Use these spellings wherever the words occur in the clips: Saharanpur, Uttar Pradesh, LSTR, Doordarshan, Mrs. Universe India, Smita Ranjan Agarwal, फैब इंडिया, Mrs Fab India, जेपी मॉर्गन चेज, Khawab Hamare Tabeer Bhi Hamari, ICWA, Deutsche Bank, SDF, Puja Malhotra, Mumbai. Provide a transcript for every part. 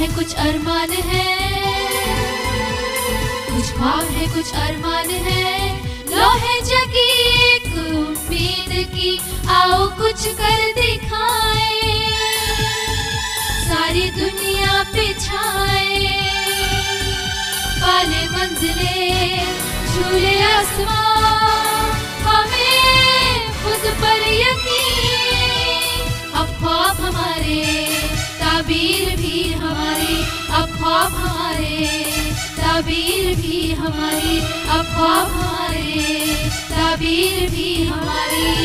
है कुछ अरमान है, कुछ ख्वाब है कुछ अरमान है, लोहे जगी एक उम्मीद की, आओ कुछ कर दिखाए, सारी दुनिया पे छाए, पाले मंजिले झूले आसमान, हमें खुद पर यकीन, अब ख्वाब हमारे ताबीर भी हमारी, अब ख्वाब हमारे ताबीर भी हमारी, अब ख्वाब हमारे ताबीर भी हमारी।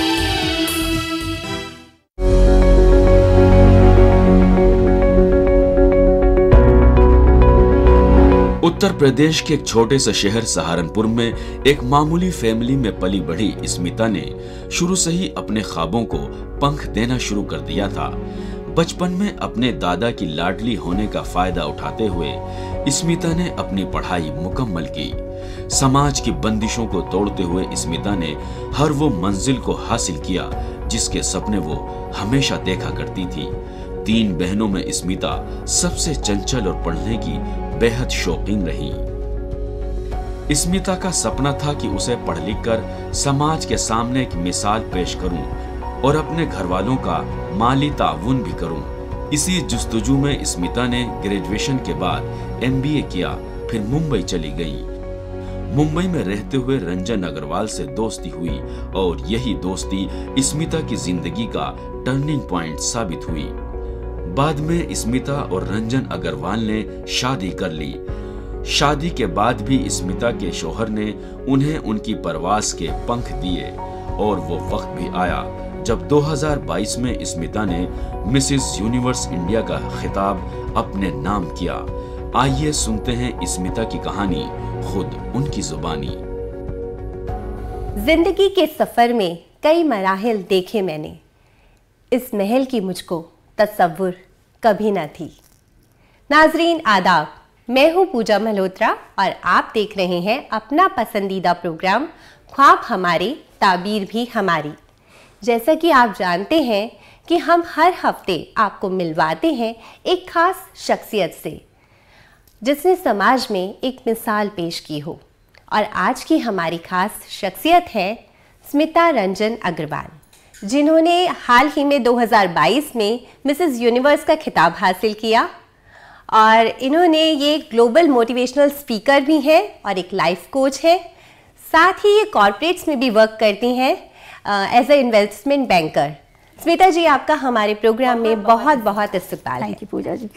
उत्तर प्रदेश के एक छोटे से शहर सहारनपुर में एक मामूली फैमिली में पली बढ़ी स्मिता ने शुरू से ही अपने ख्वाबों को पंख देना शुरू कर दिया था। बचपन में अपने दादा की लाडली होने का फायदा उठाते हुए स्मिता ने अपनी पढ़ाई मुकम्मल की। समाज की बंदिशों को तोड़ते हुए स्मिता ने हर वो मंजिल को हासिल किया जिसके सपने वो हमेशा देखा करती थी। तीन बहनों में स्मिता सबसे चंचल और पढ़ने की बेहद शौकीन रही। स्मिता का सपना था कि उसे पढ़ लिख कर समाज के सामने एक मिसाल पेश करूं और अपने घर वालों का माली ताउन भी करूं। इसी जुस्तजू में स्मिता ने ग्रेजुएशन के बाद MBA किया, फिर मुंबई चली गई। मुंबई में रहते हुए रंजन अग्रवाल से दोस्ती हुई और यही दोस्ती स्मिता की जिंदगी का टर्निंग पॉइंट साबित हुई। बाद में स्मिता और रंजन अग्रवाल ने शादी कर ली। शादी के बाद भी स्मिता के शोहर ने उन्हें उनकी परवास के पंख दिए और वो वक्त भी आया जब 2022 में स्मिता ने मिसेस यूनिवर्स इंडिया का खिताब अपने नाम किया। आइए सुनते हैं स्मिता की कहानी खुद उनकी जुबानी। जिंदगी के सफर में कई मराहिल देखे मैंने, इस महल की मुझको तस्वुर कभी ना थी। नाजरीन आदाब, मैं हूँ पूजा मल्होत्रा और आप देख रहे हैं अपना पसंदीदा प्रोग्राम ख्वाब हमारे ताबीर भी हमारी। जैसा कि आप जानते हैं कि हम हर हफ्ते आपको मिलवाते हैं एक ख़ास शख्सियत से जिसने समाज में एक मिसाल पेश की हो, और आज की हमारी ख़ास शख्सियत है स्मिता रंजन अग्रवाल, जिन्होंने हाल ही में 2022 में मिसेस यूनिवर्स का खिताब हासिल किया। और इन्होंने ये ग्लोबल मोटिवेशनल स्पीकर भी हैं और एक लाइफ कोच हैं। साथ ही ये कॉर्पोरेट्स में भी वर्क करती हैं as a investment banker. Smita ji, आपका हमारे प्रोग्राम में बहुत बहुत इस्तकबाल है। पूजा जी,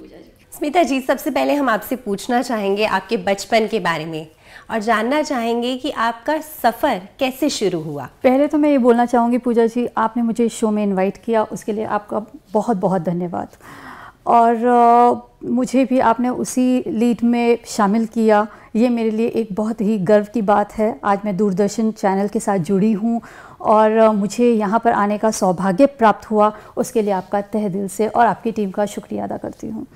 स्मिता जी, सबसे पहले हम आपसे पूछना चाहेंगे आपके बचपन के बारे में और जानना चाहेंगे कि आपका सफ़र कैसे शुरू हुआ। पहले तो मैं ये बोलना चाहूँगी पूजा जी, आपने मुझे शो में इनवाइट किया, उसके लिए आपका बहुत बहुत धन्यवाद। और मुझे भी आपने उसी लीड में शामिल किया, ये मेरे लिए एक बहुत ही गर्व की बात है। आज मैं दूरदर्शन चैनल के साथ जुड़ी हूँ और मुझे यहाँ पर आने का सौभाग्य प्राप्त हुआ, उसके लिए आपका तहे दिल से और आपकी टीम का शुक्रिया अदा करती हूँ।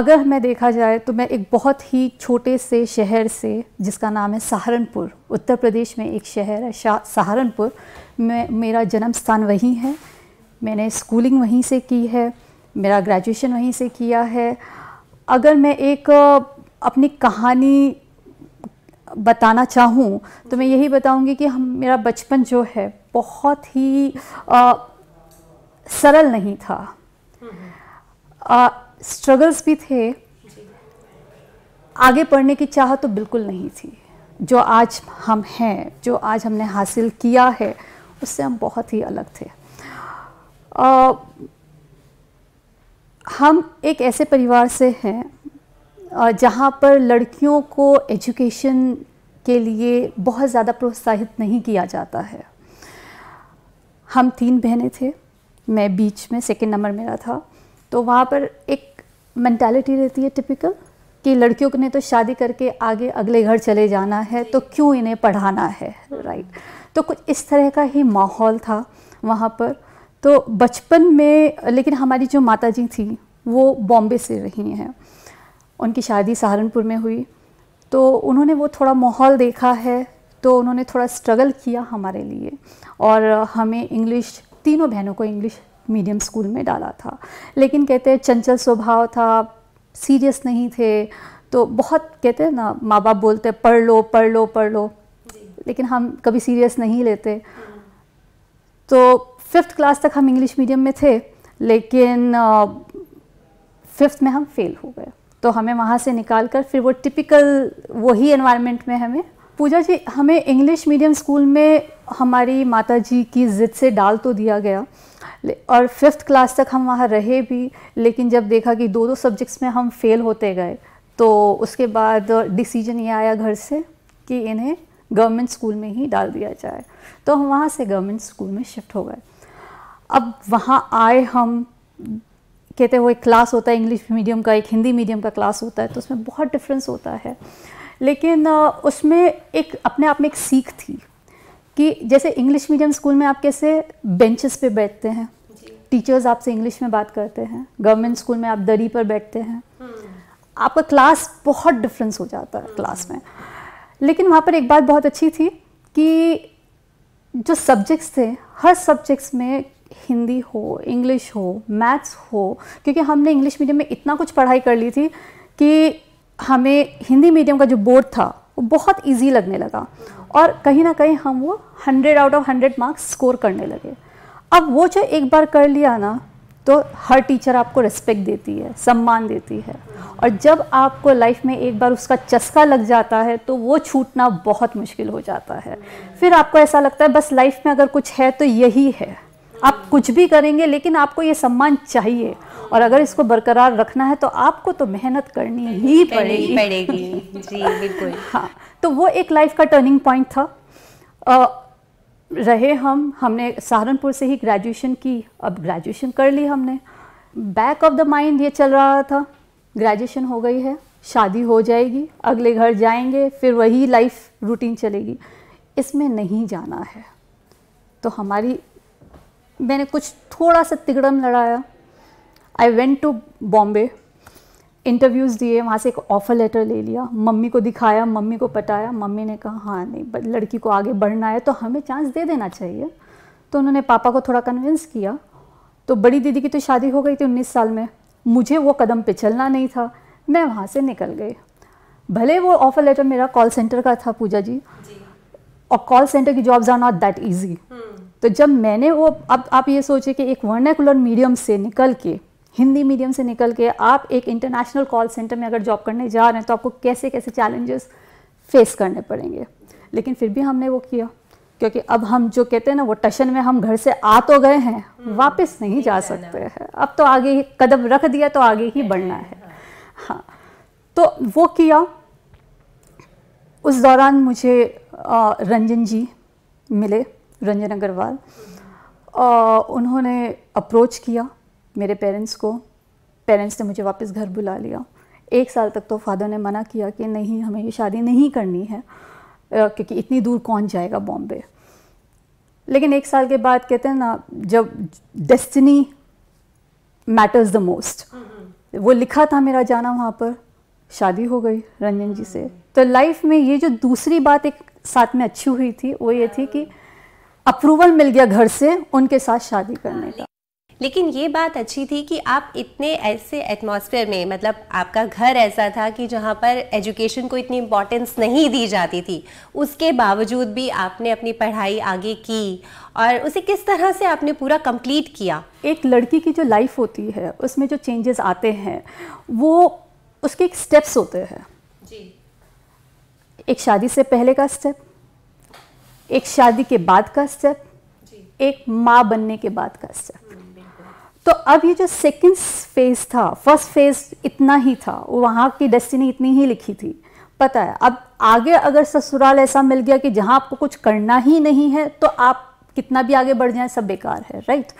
अगर मैं देखा जाए तो मैं एक बहुत ही छोटे से शहर से, जिसका नाम है सहारनपुर, उत्तर प्रदेश में एक शहर है सहारनपुर, मैं मेरा जन्म स्थान वहीं है। मैंने स्कूलिंग वहीं से की है, मेरा ग्रेजुएशन वहीं से किया है। अगर मैं एक अपनी कहानी बताना चाहूँ तो मैं यही बताऊँगी कि मेरा बचपन जो है बहुत ही सरल नहीं था। स्ट्रगल्स भी थे, आगे पढ़ने की चाह तो बिल्कुल नहीं थी। जो आज हम हैं, जो आज हमने हासिल किया है, उससे हम बहुत ही अलग थे। हम एक ऐसे परिवार से हैं जहाँ पर लड़कियों को एजुकेशन के लिए बहुत ज़्यादा प्रोत्साहित नहीं किया जाता है। हम तीन बहनें थे, मैं बीच में, सेकंड नंबर मेरा था। तो वहाँ पर एक मेंटालिटी रहती है टिपिकल कि लड़कियों ने तो शादी करके आगे अगले घर चले जाना है, तो क्यों इन्हें पढ़ाना है, राइट। तो कुछ इस तरह का ही माहौल था वहाँ पर। तो बचपन में, लेकिन हमारी जो माताजी थी वो बॉम्बे से रही हैं, उनकी शादी सहारनपुर में हुई, तो उन्होंने वो थोड़ा माहौल देखा है, तो उन्होंने थोड़ा स्ट्रगल किया हमारे लिए और हमें इंग्लिश, तीनों बहनों को इंग्लिश मीडियम स्कूल में डाला था। लेकिन कहते हैं चंचल स्वभाव था, सीरियस नहीं थे, तो बहुत कहते हैं ना माँ बाप बोलते हैं पढ़ लो पढ़ लो पढ़ लो, लेकिन हम कभी सीरियस नहीं लेते। तो फिफ्थ क्लास तक हम इंग्लिश मीडियम में थे, लेकिन फिफ्थ में हम फेल हो गए। तो हमें वहाँ से निकाल कर फिर वो टिपिकल वही एनवायरनमेंट में हमें पूजा जी, हमें इंग्लिश मीडियम स्कूल में हमारी माता जी की ज़िद से डाल तो दिया गया, और फिफ्थ क्लास तक हम वहाँ रहे भी, लेकिन जब देखा कि दो सब्जेक्ट्स में हम फेल होते गए, तो उसके बाद डिसीजन ये आया घर से कि इन्हें गवर्नमेंट स्कूल में ही डाल दिया जाए। तो हम वहाँ से गवर्नमेंट स्कूल में शिफ्ट हो गए। अब वहाँ आए हम, कहते हैं वो एक क्लास होता है इंग्लिश मीडियम का, एक हिंदी मीडियम का क्लास होता है, तो उसमें बहुत डिफरेंस होता है, लेकिन उसमें एक अपने आप में एक सीख थी कि जैसे इंग्लिश मीडियम स्कूल में आप कैसे बेंचेस पे बैठते हैं, टीचर्स आपसे इंग्लिश में बात करते हैं, गवर्नमेंट स्कूल में आप दरी पर बैठते हैं, आपका क्लास बहुत डिफरेंस हो जाता है क्लास में। लेकिन वहाँ पर एक बात बहुत अच्छी थी कि जो सब्जेक्ट्स थे, हर सब्जेक्ट्स में हिंदी हो, इंग्लिश हो, मैथ्स हो, क्योंकि हमने इंग्लिश मीडियम में इतना कुछ पढ़ाई कर ली थी कि हमें हिंदी मीडियम का जो बोर्ड था वो बहुत इजी लगने लगा, और कहीं ना कहीं हम वो 100 out of 100 मार्क्स स्कोर करने लगे। अब वो जो एक बार कर लिया ना, तो हर टीचर आपको रिस्पेक्ट देती है, सम्मान देती है, और जब आपको लाइफ में एक बार उसका चस्का लग जाता है तो वो छूटना बहुत मुश्किल हो जाता है। फिर आपको ऐसा लगता है बस लाइफ में अगर कुछ है तो यही है, आप कुछ भी करेंगे लेकिन आपको ये सम्मान चाहिए, और अगर इसको बरकरार रखना है तो आपको तो मेहनत करनी ही पड़ेगी। जी बिल्कुल। हाँ, तो वो एक लाइफ का टर्निंग पॉइंट था। रहे हम, हमने सहारनपुर से ही ग्रेजुएशन की, अब ग्रेजुएशन कर ली हमने, बैक ऑफ द माइंड ये चल रहा था ग्रेजुएशन हो गई है, शादी हो जाएगी, अगले घर जाएंगे, फिर वही लाइफ रूटीन चलेगी, इसमें नहीं जाना है। तो हमारी, मैंने कुछ थोड़ा सा तिगड़म लड़ाया, I went to Bombay, interviews दिए, वहाँ से एक ऑफ़र लेटर ले लिया, मम्मी को दिखाया, मम्मी को पटाया, मम्मी ने कहा हाँ नहीं, लड़की को आगे बढ़ना है तो हमें चांस दे देना चाहिए। तो उन्होंने पापा को थोड़ा कन्विंस किया, तो बड़ी दीदी की तो शादी हो गई थी 19 साल में, मुझे वो कदम पे चलना नहीं था, मैं वहाँ से निकल गई। भले वो ऑफ़र लेटर मेरा कॉल सेंटर का था पूजा जी, और कॉल सेंटर की jobs are not that easy. तो जब मैंने वो, अब आप ये सोचे कि एक वर्नाकुलर मीडियम से निकल के, हिंदी मीडियम से निकल के आप एक इंटरनेशनल कॉल सेंटर में अगर जॉब करने जा रहे हैं तो आपको कैसे कैसे चैलेंजेस फेस करने पड़ेंगे, लेकिन फिर भी हमने वो किया, क्योंकि अब हम जो कहते हैं ना वो टशन में हम घर से आ तो गए हैं, वापस नहीं जा सकते हैं, अब तो आगे ही कदम रख दिया तो आगे ही बढ़ना है। हाँ, तो वो किया। उस दौरान मुझे रंजन जी मिले, रंजन अग्रवाल, उन्होंने अप्रोच किया मेरे पेरेंट्स को, पेरेंट्स ने मुझे वापस घर बुला लिया। एक साल तक तो फादर ने मना किया कि नहीं हमें ये शादी नहीं करनी है, क्योंकि इतनी दूर कौन जाएगा बॉम्बे। लेकिन एक साल के बाद कहते हैं ना जब डेस्टिनी मैटर्स द मोस्ट, वो लिखा था मेरा जाना वहाँ पर, शादी हो गई रंजन जी से। तो लाइफ में ये जो दूसरी बात एक साथ में अच्छी हुई थी वो ये थी कि अप्रूवल मिल गया घर से उनके साथ शादी करने का। लेकिन ये बात अच्छी थी कि आप इतने ऐसे एटमॉस्फेयर में, मतलब आपका घर ऐसा था कि जहाँ पर एजुकेशन को इतनी इम्पोर्टेंस नहीं दी जाती थी, उसके बावजूद भी आपने अपनी पढ़ाई आगे की, और उसे किस तरह से आपने पूरा कंप्लीट किया। एक लड़की की जो लाइफ होती है उसमें जो चेंजेस आते हैं वो उसके एक स्टेप्स होते हैं जी। एक शादी से पहले का स्टेप, एक शादी के बाद का स्टेप, एक माँ बनने के बाद का स्टेप। तो अब ये जो सेकंड फेज था, फर्स्ट फेज इतना ही था, वहाँ की डेस्टिनी इतनी ही लिखी थी, पता है। अब आगे अगर ससुराल ऐसा मिल गया कि जहाँ आपको कुछ करना ही नहीं है तो आप कितना भी आगे बढ़ जाएं सब बेकार है, राइट।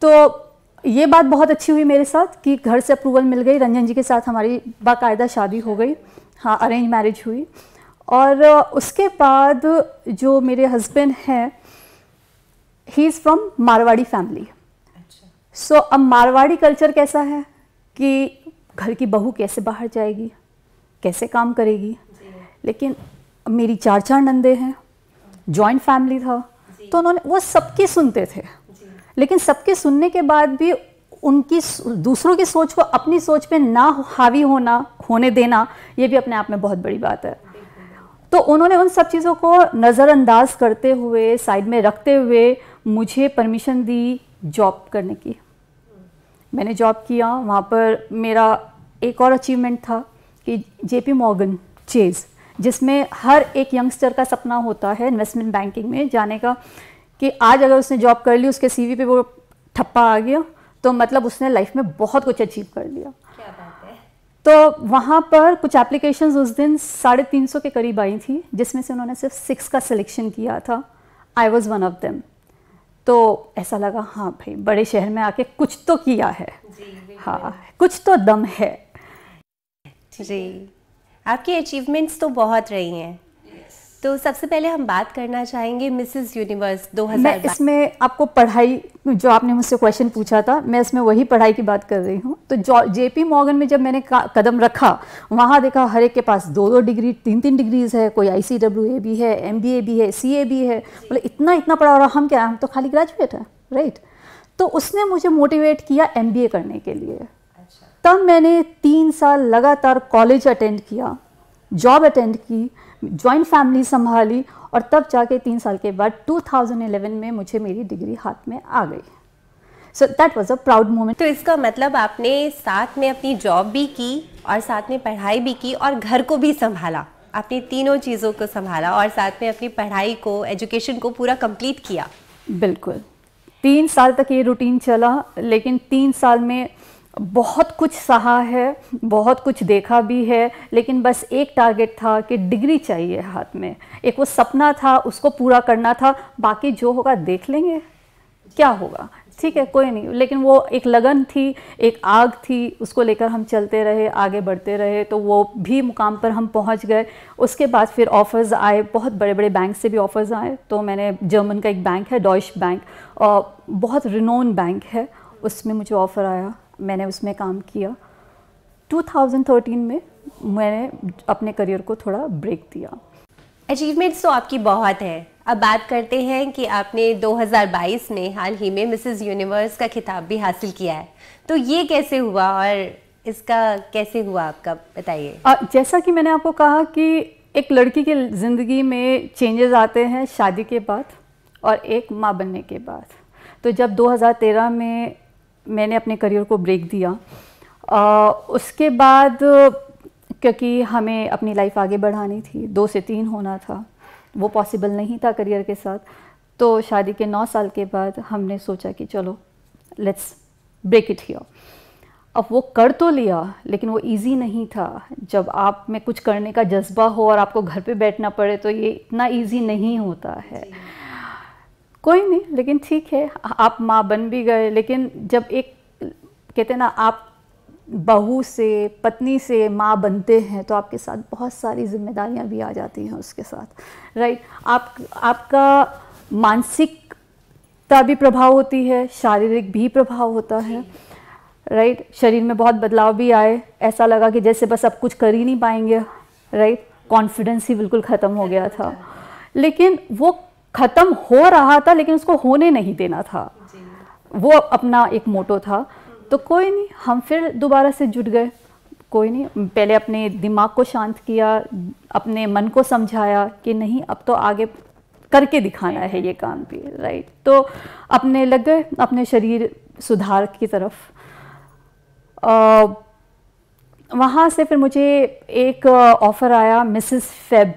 तो ये बात बहुत अच्छी हुई मेरे साथ कि घर से अप्रूवल मिल गई, रंजन जी के साथ हमारी बाकायदा शादी हो गई। हाँ, अरेंज मैरिज हुई। और उसके बाद जो मेरे हस्बैंड हैं, he is from Marwari family. So अब मारवाड़ी कल्चर कैसा है कि घर की बहू कैसे बाहर जाएगी, कैसे काम करेगी। लेकिन मेरी चार नंदे हैं, जॉइंट फैमिली था, तो उन्होंने वो सबकी सुनते थे, लेकिन सबके सुनने के बाद भी उनकी दूसरों की सोच को अपनी सोच पे ना हावी होने देना, ये भी अपने आप में बहुत बड़ी बात है। तो उन्होंने उन सब चीज़ों को नज़रअंदाज करते हुए, साइड में रखते हुए मुझे परमिशन दी जॉब करने की। मैंने जॉब किया। वहाँ पर मेरा एक और अचीवमेंट था कि जेपी मॉर्गन चेज़, जिसमें हर एक यंगस्टर का सपना होता है इन्वेस्टमेंट बैंकिंग में जाने का, कि आज अगर उसने जॉब कर ली, उसके सीवी पे वो ठप्पा आ गया तो मतलब उसने लाइफ में बहुत कुछ अचीव कर लिया। क्या बात है। तो वहाँ पर कुछ एप्लीकेशंस उस दिन 350 के करीब आई थी, जिसमें से उन्होंने सिर्फ 6 का सिलेक्शन किया था। I was one of them. तो ऐसा लगा, हाँ भाई, बड़े शहर में आके कुछ तो किया है, हाँ कुछ तो दम है। जी, आपकी अचीवमेंट्स तो बहुत रही हैं। तो सबसे पहले हम बात करना चाहेंगे मिसेस यूनिवर्स 2000। मैं इसमें आपको पढ़ाई, जो आपने मुझसे क्वेश्चन पूछा था, मैं इसमें वही पढ़ाई की बात कर रही हूँ। तो जेपी मॉर्गन में जब मैंने कदम रखा, वहाँ देखा हर एक के पास 2-2 डिग्री, 3-3 डिग्रीज है, कोई ICWA भी है, MBA भी है, CA भी है, बोले इतना इतना पढ़ा रहा, हम क्या, हम तो खाली ग्रेजुएट हैं, राइट। तो उसने मुझे मोटिवेट किया MBA करने के लिए। तब मैंने 3 साल लगातार कॉलेज अटेंड किया, जॉब अटेंड की, जॉइंट फैमिली संभाली, और तब जाके 3 साल के बाद 2011 में मुझे मेरी डिग्री हाथ में आ गई। So that was a proud moment. तो इसका मतलब आपने साथ में अपनी जॉब भी की और साथ में पढ़ाई भी की और घर को भी संभाला। आपने तीनों चीज़ों को संभाला और साथ में अपनी पढ़ाई को, एजुकेशन को पूरा कंप्लीट किया। बिल्कुल। 3 साल तक ये रूटीन चला, लेकिन 3 साल में बहुत कुछ सहा है, बहुत कुछ देखा भी है, लेकिन बस एक टारगेट था कि डिग्री चाहिए हाथ में। एक वो सपना था, उसको पूरा करना था, बाकी जो होगा देख लेंगे, क्या होगा, ठीक है, कोई नहीं। लेकिन वो एक लगन थी, एक आग थी, उसको लेकर हम चलते रहे, आगे बढ़ते रहे। तो वो भी मुकाम पर हम पहुंच गए। उसके बाद फिर ऑफ़र्स आए, बहुत बड़े बड़े बैंक से भी ऑफ़र्स आए। तो मैंने, जर्मन का एक बैंक है डॉयचे बैंक, बहुत रिनोन बैंक है, उसमें मुझे ऑफ़र आया, मैंने उसमें काम किया। 2013 में मैंने अपने करियर को थोड़ा ब्रेक दिया। अचीवमेंट्स तो आपकी बहुत है। अब बात करते हैं कि आपने 2022 में हाल ही में मिसेस यूनिवर्स का खिताब भी हासिल किया है, तो ये कैसे हुआ और इसका कैसे हुआ आपका, बताइए। जैसा कि मैंने आपको कहा कि एक लड़की के ज़िंदगी में चेंजेस आते हैं शादी के बाद और एक माँ बनने के बाद। तो जब 2013 में मैंने अपने करियर को ब्रेक दिया, उसके बाद क्योंकि हमें अपनी लाइफ आगे बढ़ानी थी, 2 से 3 होना था, वो पॉसिबल नहीं था करियर के साथ। तो शादी के 9 साल के बाद हमने सोचा कि चलो लेट्स ब्रेक इट हियर। अब वो कर तो लिया, लेकिन वो इजी नहीं था। जब आप में कुछ करने का जज्बा हो और आपको घर पे बैठना पड़े, तो ये इतना इजी नहीं होता है। कोई नहीं, लेकिन ठीक है, आप माँ बन भी गए। लेकिन जब एक, कहते हैं ना, आप बहू से, पत्नी से माँ बनते हैं, तो आपके साथ बहुत सारी जिम्मेदारियाँ भी आ जाती हैं उसके साथ, राइट। आपका मानसिकता भी प्रभाव होती है, शारीरिक भी प्रभाव होता है, राइट। शरीर में बहुत बदलाव भी आए, ऐसा लगा कि जैसे बस अब कुछ कर ही नहीं पाएंगे, राइट। कॉन्फिडेंस ही बिल्कुल ख़त्म हो गया था। लेकिन वो ख़त्म हो रहा था, लेकिन उसको होने नहीं देना था, वो अपना एक मोटो था। तो कोई नहीं, हम फिर दोबारा से जुट गए। कोई नहीं, पहले अपने दिमाग को शांत किया, अपने मन को समझाया कि नहीं, अब तो आगे करके दिखाना है ये काम भी, राइट। तो अपने लग गए, अपने शरीर सुधार की तरफ। वहाँ से फिर मुझे एक ऑफ़र आया मिसेस फैब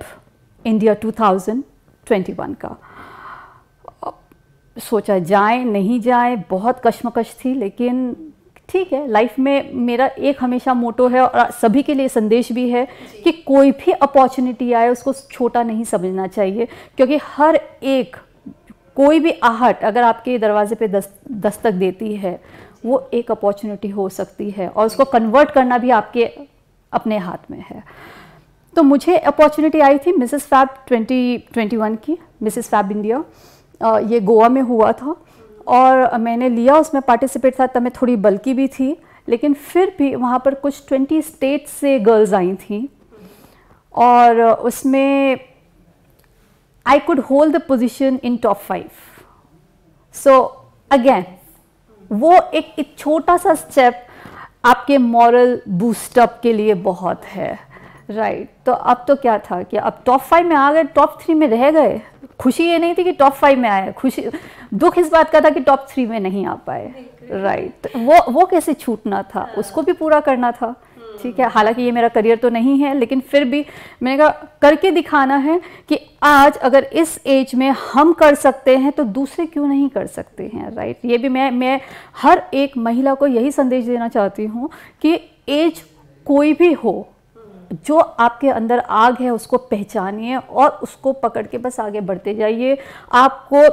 इंडिया 2021 का। सोचा जाए नहीं जाए, बहुत कश्मकश थी, लेकिन ठीक है। लाइफ में मेरा एक हमेशा मोटो है और सभी के लिए संदेश भी है कि कोई भी अपॉर्चुनिटी आए, उसको छोटा नहीं समझना चाहिए, क्योंकि हर एक, कोई भी आहट अगर आपके दरवाजे पे दस्तक देती है, वो एक अपॉर्चुनिटी हो सकती है, और उसको कन्वर्ट करना भी आपके अपने हाथ में है। तो मुझे अपॉर्चुनिटी आई थी मिसेस फैब 2021 की, मिसेस फैब इंडिया। ये गोवा में हुआ था और मैंने लिया, उसमें पार्टिसिपेट था। तब मैं थोड़ी बल्की भी थी, लेकिन फिर भी वहाँ पर कुछ 20 स्टेट से गर्ल्स आई थी, और उसमें I could hold the position in top 5। So again वो एक छोटा सा स्टेप आपके मॉरल बूस्टअप के लिए बहुत है, राइट। तो अब तो क्या था कि अब टॉप 5 में आ गए, टॉप 3 में रह गए। खुशी ये नहीं थी कि टॉप 5 में आए, खुशी दुख इस बात का था कि टॉप 3 में नहीं आ पाए, राइट। वो कैसे छूटना था, उसको भी पूरा करना था, ठीक है। हालांकि ये मेरा करियर तो नहीं है, लेकिन फिर भी मैंने कहा करके दिखाना है कि आज अगर इस एज में हम कर सकते हैं तो दूसरे क्यों नहीं कर सकते हैं, राइट। ये भी मैं हर एक महिला को यही संदेश देना चाहती हूँ कि एज कोई भी हो, जो आपके अंदर आग है उसको पहचानिए और उसको पकड़ के बस आगे बढ़ते जाइए, आपको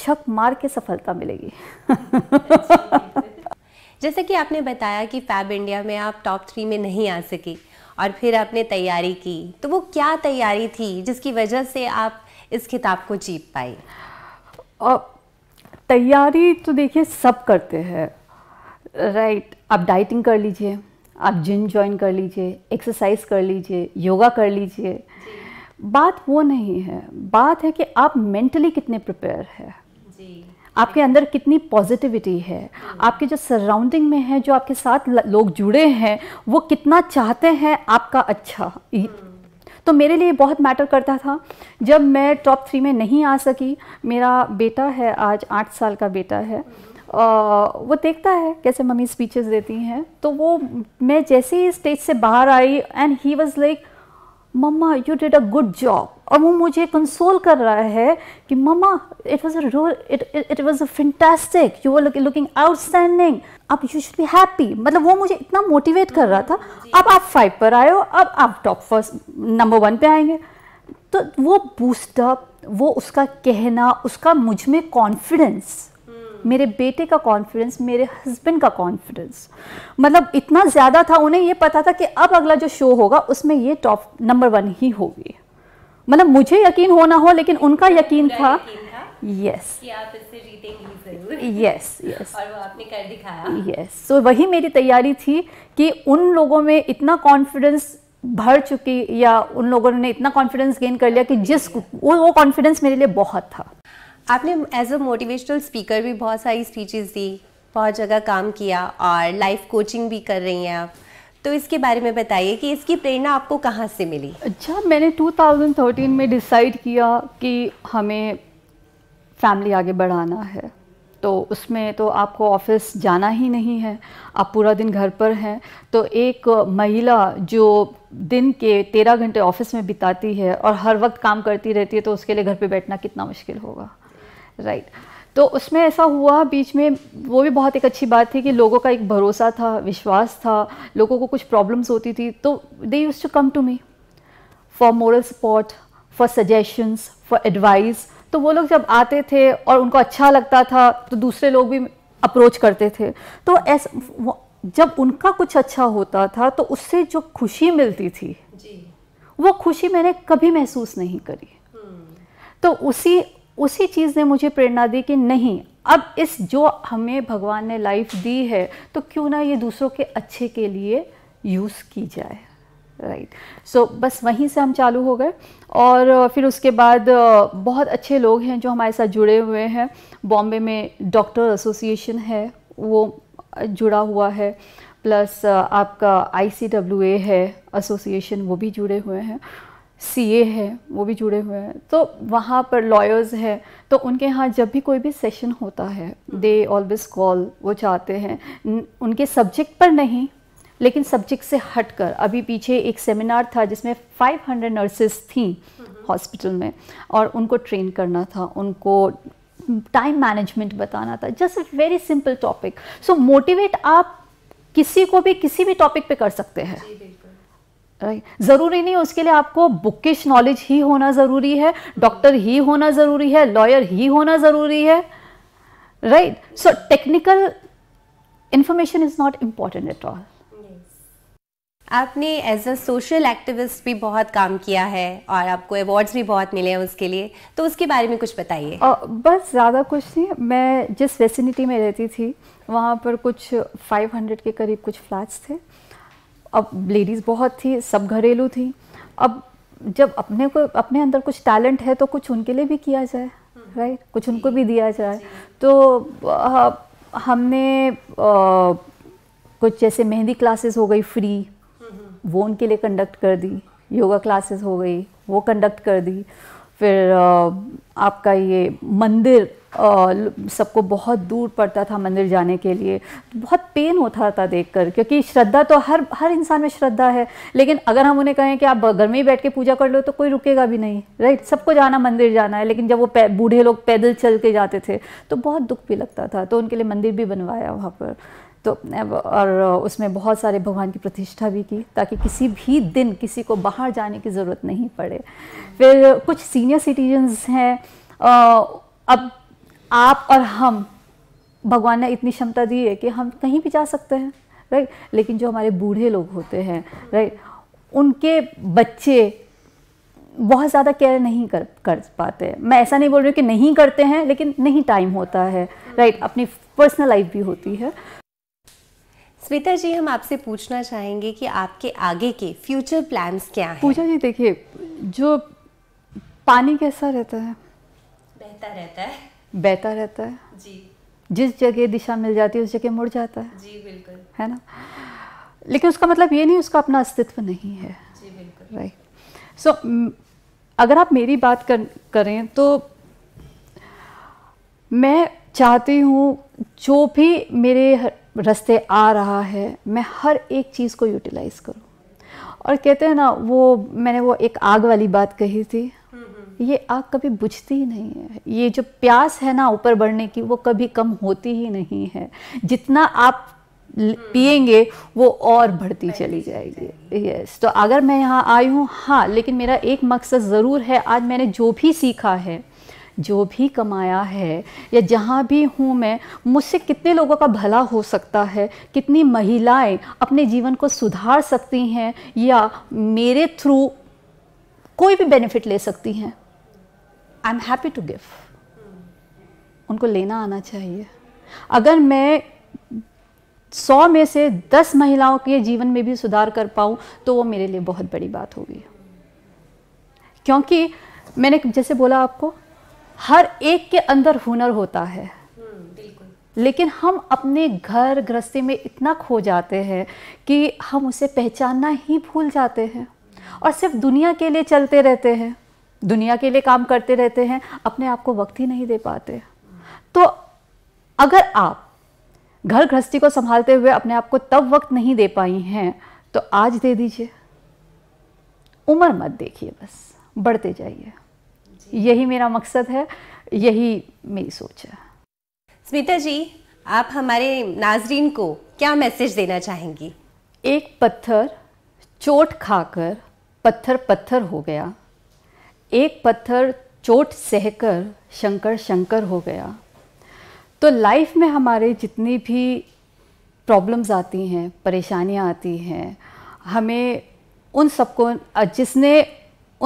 झक मार के सफलता मिलेगी। जैसे कि आपने बताया कि फैब इंडिया में आप टॉप 3 में नहीं आ सकी और फिर आपने तैयारी की, तो वो क्या तैयारी थी जिसकी वजह से आप इस खिताब को जीत पाई? तैयारी तो देखिए सब करते हैं, राइट। आप डाइटिंग कर लीजिए, आप जिम ज्वाइन कर लीजिए, एक्सरसाइज कर लीजिए, योगा कर लीजिए, बात वो नहीं है। बात है कि आप मेंटली कितने प्रिपेयर हैं, आपके अंदर कितनी पॉजिटिविटी है, आपके जो सराउंडिंग में है, जो आपके साथ लोग जुड़े हैं, वो कितना चाहते हैं आपका अच्छा। तो मेरे लिए बहुत मैटर करता था। जब मैं टॉप 3 में नहीं आ सकी, मेरा बेटा है, आज 8 साल का बेटा है, वो देखता है कैसे मम्मी स्पीचेस देती हैं, तो वो मैं जैसे ही स्टेज से बाहर आई and he was like mamma you did a good job, और वो मुझे कंसोल कर रहा है कि मम्मा it was a fantastic, you were looking outstanding, आप यू शुड बी हैप्पी। मतलब वो मुझे इतना मोटिवेट कर रहा था। अब आप 5 पर आए हो, अब आप नंबर 1 पे आएंगे। तो वो बूस्टअप, वो उसका कहना, उसका मुझ में कॉन्फिडेंस, मेरे बेटे का कॉन्फिडेंस, मेरे हस्बैंड का कॉन्फिडेंस, मतलब इतना ज़्यादा था। उन्हें ये पता था कि अब अगला जो शो होगा उसमें ये नंबर 1 ही होगी। मतलब मुझे यकीन होना हो, लेकिन उनका यकीन था, यस कि आप इससे जीतेंगी ज़रूर, यस यस, और वो आपने कर दिखाया, यस। सो वही मेरी तैयारी थी कि उन लोगों में इतना कॉन्फिडेंस भर चुकी, या उन लोगों ने इतना कॉन्फिडेंस गेन कर लिया कि वो कॉन्फिडेंस मेरे लिए बहुत था। आपने एज अ मोटिवेशनल स्पीकर भी बहुत सारी स्पीचेस दी, बहुत जगह काम किया और लाइफ कोचिंग भी कर रही हैं आप, तो इसके बारे में बताइए कि इसकी प्रेरणा आपको कहाँ से मिली? अच्छा, मैंने 2013 में डिसाइड किया कि हमें फैमिली आगे बढ़ाना है, तो उसमें तो आपको ऑफिस जाना ही नहीं है, आप पूरा दिन घर पर हैं। तो एक महिला जो दिन के 13 घंटे ऑफिस में बिताती है और हर वक्त काम करती रहती है, तो उसके लिए घर पे बैठना कितना मुश्किल होगा, राइट। तो उसमें ऐसा हुआ बीच में, वो भी बहुत एक अच्छी बात थी कि लोगों का एक भरोसा था, विश्वास था, लोगों को कुछ प्रॉब्लम्स होती थी तो they used to come to me for moral support, for suggestions, for advice. तो वो लोग जब आते थे और उनको अच्छा लगता था तो दूसरे लोग भी अप्रोच करते थे। तो ऐसा जब उनका कुछ अच्छा होता था तो उससे जो खुशी मिलती थी जी, वो खुशी मैंने कभी महसूस नहीं करी। तो उसी चीज़ ने मुझे प्रेरणा दी कि नहीं, अब इस जो हमें भगवान ने लाइफ दी है तो क्यों ना ये दूसरों के अच्छे के लिए यूज़ की जाए, राइट। सो बस वहीं से हम चालू हो गए और फिर उसके बाद बहुत अच्छे लोग हैं जो हमारे साथ जुड़े हुए हैं। बॉम्बे में डॉक्टर एसोसिएशन है, वो जुड़ा हुआ है, प्लस आपका ICWA है एसोसिएशन, वो भी जुड़े हुए हैं, CA है, वो भी जुड़े हुए हैं। तो वहाँ पर लॉयर्स हैं, तो उनके यहाँ जब भी कोई भी सेशन होता है दे ऑलवेज कॉल, वो चाहते हैं उनके सब्जेक्ट पर नहीं लेकिन सब्जेक्ट से हटकर। अभी पीछे एक सेमिनार था जिसमें 500 नर्सेस थीं हॉस्पिटल में और उनको ट्रेन करना था, उनको टाइम मैनेजमेंट बताना था, just a very simple topic. So motivate आप किसी को भी किसी भी टॉपिक पे कर सकते हैं, राइट। ज़रूरी नहीं उसके लिए आपको बुकिश नॉलेज ही होना ज़रूरी है, डॉक्टर ही होना ज़रूरी है, लॉयर ही होना ज़रूरी है, right. So technical information is not important at all. आपने एज अ सोशल एक्टिविस्ट भी बहुत काम किया है और आपको अवार्ड्स भी बहुत मिले हैं उसके लिए, तो उसके बारे में कुछ बताइए। बस ज़्यादा कुछ नहीं, मैं जिस वेसिनिटी में रहती थी वहाँ पर कुछ 500 के करीब कुछ फ्लैट्स थे। अब लेडीज़ बहुत थी, सब घरेलू थी। अब जब अपने अंदर कुछ टैलेंट है तो कुछ उनके लिए भी किया जाए, राइट, कुछ उनको भी दिया जाए। तो हमने कुछ जैसे मेहंदी क्लासेस हो गई फ्री, वो उनके लिए कंडक्ट कर दी, योगा क्लासेस हो गई वो कंडक्ट कर दी, फिर आपका ये मंदिर सबको बहुत दूर पड़ता था मंदिर जाने के लिए, बहुत पेन होता था देखकर, क्योंकि श्रद्धा तो हर इंसान में श्रद्धा है, लेकिन अगर हम उन्हें कहें कि आप घर में ही बैठ के पूजा कर लो तो कोई रुकेगा भी नहीं, राइट, सबको जाना मंदिर जाना है, लेकिन जब वो बूढ़े लोग पैदल चल के जाते थे तो बहुत दुख भी लगता था, तो उनके लिए मंदिर भी बनवाया वहाँ पर, तो और उसमें बहुत सारे भगवान की प्रतिष्ठा भी की ताकि किसी भी दिन किसी को बाहर जाने की ज़रूरत नहीं पड़े। फिर कुछ सीनियर सिटीजन्स हैं, अब आप और हम, भगवान ने इतनी क्षमता दी है कि हम कहीं भी जा सकते हैं, राइट, लेकिन जो हमारे बूढ़े लोग होते हैं, राइट, उनके बच्चे बहुत ज़्यादा केयर नहीं कर पाते हैं। मैं ऐसा नहीं बोल रही हूँ कि नहीं करते हैं, लेकिन नहीं टाइम होता है, राइट, अपनी पर्सनल लाइफ भी होती है। स्मिता जी, हम आपसे पूछना चाहेंगे कि आपके आगे के फ्यूचर प्लान्स क्या हैं? पूजा जी देखिए, जो पानी कैसा रहता है, बहता रहता है, बहता रहता है जी, जिस जगह दिशा मिल जाती है उस जगह मुड़ जाता है जी, बिल्कुल, है ना, लेकिन उसका मतलब ये नहीं उसका अपना अस्तित्व नहीं है जी, बिल्कुल, राइट। सो अगर आप मेरी बात करें तो मैं चाहती हूँ जो भी मेरे रास्ते आ रहा है मैं हर एक चीज़ को यूटिलाइज करूँ, और कहते हैं ना वो, मैंने वो एक आग वाली बात कही थी, ये आग कभी बुझती ही नहीं है, ये जो प्यास है ना ऊपर बढ़ने की वो कभी कम होती ही नहीं है, जितना आप पिएंगे वो और बढ़ती चली जाएगी। यस, तो अगर मैं यहाँ आई हूँ, हाँ, लेकिन मेरा एक मकसद ज़रूर है, आज मैंने जो भी सीखा है, जो भी कमाया है, या जहाँ भी हूँ मैं, मुझसे कितने लोगों का भला हो सकता है, कितनी महिलाएं अपने जीवन को सुधार सकती हैं या मेरे थ्रू कोई भी बेनिफिट ले सकती हैं, I am happy to give, उनको लेना आना चाहिए। अगर मैं 100 में से 10 महिलाओं के जीवन में भी सुधार कर पाऊँ तो वो मेरे लिए बहुत बड़ी बात होगी, क्योंकि मैंने जैसे बोला आपको, हर एक के अंदर हुनर होता है, बिल्कुल, लेकिन हम अपने घर गृहस्थी में इतना खो जाते हैं कि हम उसे पहचानना ही भूल जाते हैं, और सिर्फ दुनिया के लिए चलते रहते हैं, दुनिया के लिए काम करते रहते हैं, अपने आप को वक्त ही नहीं दे पाते। तो अगर आप घर गृहस्थी को संभालते हुए अपने आप को तब वक्त नहीं दे पाई हैं तो आज दे दीजिए, उम्र मत देखिए, बस बढ़ते जाइए, यही मेरा मकसद है, यही मेरी सोच है। स्मिता जी, आप हमारे नाजरीन को क्या मैसेज देना चाहेंगी? एक पत्थर चोट खाकर पत्थर पत्थर हो गया, एक पत्थर चोट सहकर शंकर शंकर हो गया। तो लाइफ में हमारे जितनी भी प्रॉब्लम्स आती हैं, परेशानियां आती हैं, हमें उन सबको, जिसने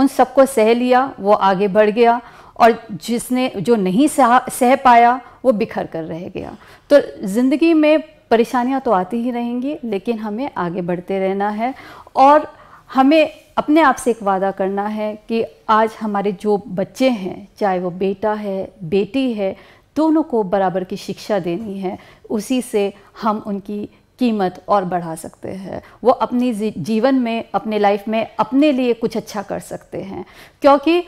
उन सबको सह लिया वो आगे बढ़ गया, और जिसने जो नहीं सह पाया वो बिखर कर रह गया। तो ज़िंदगी में परेशानियां तो आती ही रहेंगी, लेकिन हमें आगे बढ़ते रहना है, और हमें अपने आप से एक वादा करना है कि आज हमारे जो बच्चे हैं, चाहे वो बेटा है बेटी है, दोनों को बराबर की शिक्षा देनी है, उसी से हम उनकी कीमत और बढ़ा सकते हैं, वो अपनी जीवन में, अपने लाइफ में अपने लिए कुछ अच्छा कर सकते हैं। क्योंकि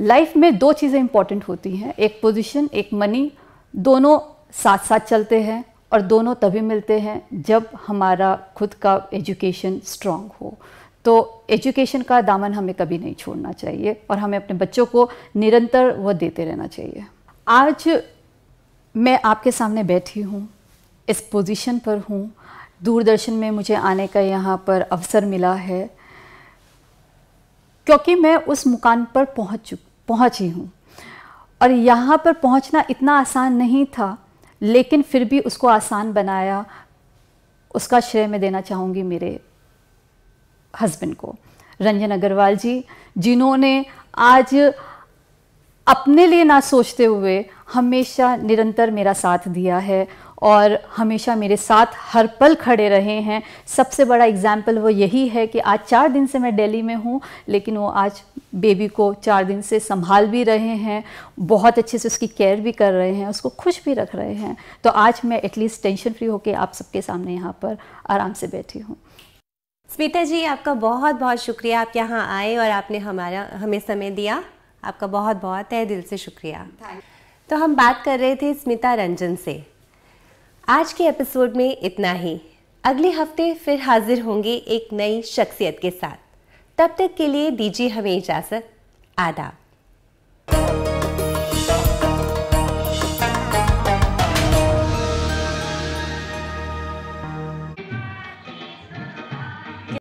लाइफ में दो चीज़ें इम्पॉर्टेंट होती हैं, एक पोजीशन, एक मनी, दोनों साथ साथ चलते हैं, और दोनों तभी मिलते हैं जब हमारा खुद का एजुकेशन स्ट्रांग हो। तो एजुकेशन का दामन हमें कभी नहीं छोड़ना चाहिए, और हमें अपने बच्चों को निरंतर वो देते रहना चाहिए। आज मैं आपके सामने बैठी हूँ, इस पोजीशन पर हूँ, दूरदर्शन में मुझे आने का यहाँ पर अवसर मिला है, क्योंकि मैं उस मुकाम पर पहुँची हूँ, और यहाँ पर पहुँचना इतना आसान नहीं था, लेकिन फिर भी उसको आसान बनाया, उसका श्रेय मैं देना चाहूँगी मेरे हस्बैंड को, रंजन अग्रवाल जी, जिन्होंने आज अपने लिए ना सोचते हुए हमेशा निरंतर मेरा साथ दिया है, और हमेशा मेरे साथ हर पल खड़े रहे हैं। सबसे बड़ा एग्जाम्पल वो यही है कि आज 4 दिन से मैं दिल्ली में हूँ, लेकिन वो आज बेबी को 4 दिन से संभाल भी रहे हैं, बहुत अच्छे से उसकी केयर भी कर रहे हैं, उसको खुश भी रख रहे हैं। तो आज मैं एटलीस्ट टेंशन फ्री होकर आप सबके सामने यहाँ पर आराम से बैठी हूँ। स्मिता जी, आपका बहुत बहुत शुक्रिया, आप यहाँ आए और आपने हमें समय दिया। आपका बहुत बहुत तहे दिल से शुक्रिया। तो हम बात कर रहे थे स्मिता रंजन से। आज के एपिसोड में इतना ही। अगले हफ्ते फिर हाजिर होंगे एक नई शख्सियत के साथ। तब तक के लिए दीजिए हमें इजाज़त। आदाब।